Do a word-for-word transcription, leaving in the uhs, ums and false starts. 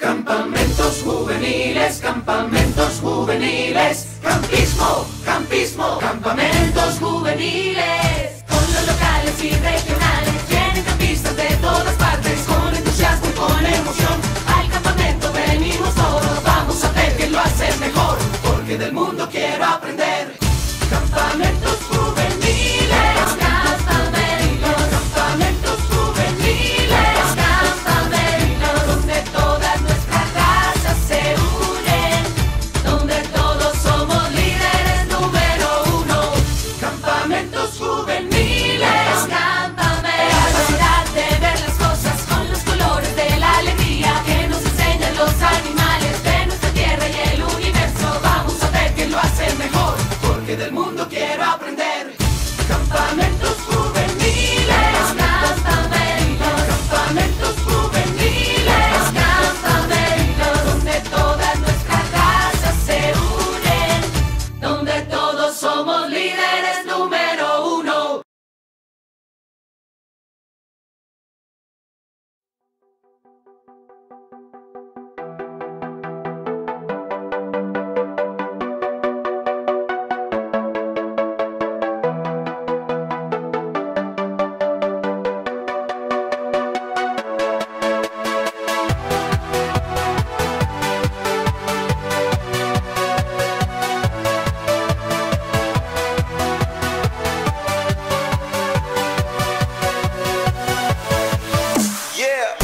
Campamentos juveniles, campamentos juveniles, campismo, campismo, campamentos juveniles. Con los locales y regionales, vienen campistas de todas partes, con entusiasmo y con emoción. Al campamento venimos todos, vamos a ver que lo hacen mejor, porque del mundo quiero aprender. Campamentos juveniles, campamentos, campamentos juveniles, campamentos, donde todas nuestras razas se unen, donde todos somos líderes número uno. Campamentos juveniles, campamentos, la ciudad de ver las cosas con los colores de la alegría que nos enseñan los animales de nuestra tierra y el universo. Vamos a ver que lo hacen mejor, que del mundo quiero aprender. Campamentos juveniles, campamentos, campamentos juveniles, campamentos, donde todas nuestras razas se unen, donde todos somos líderes número uno. Yeah.